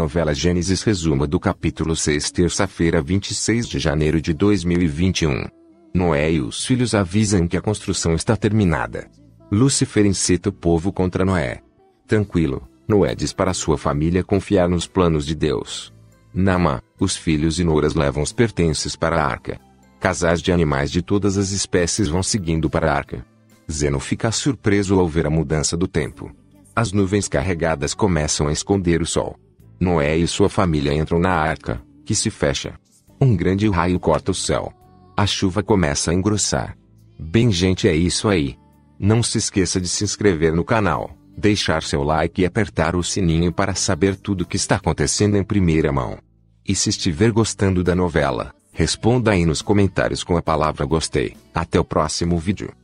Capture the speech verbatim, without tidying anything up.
Novela Gênesis, resumo do capítulo seis, terça-feira, vinte e seis de janeiro de dois mil e vinte e um. Noé e os filhos avisam que a construção está terminada. Lúcifer incita o povo contra Noé. Tranquilo, Noé diz para sua família confiar nos planos de Deus. Namã, os filhos e noras levam os pertences para a arca. Casais de animais de todas as espécies vão seguindo para a arca. Zeno fica surpreso ao ver a mudança do tempo. As nuvens carregadas começam a esconder o sol. Noé e sua família entram na arca, que se fecha. Um grande raio corta o céu. A chuva começa a engrossar. Bem, gente, é isso aí. Não se esqueça de se inscrever no canal, deixar seu like e apertar o sininho para saber tudo o que está acontecendo em primeira mão. E se estiver gostando da novela, responda aí nos comentários com a palavra gostei. Até o próximo vídeo.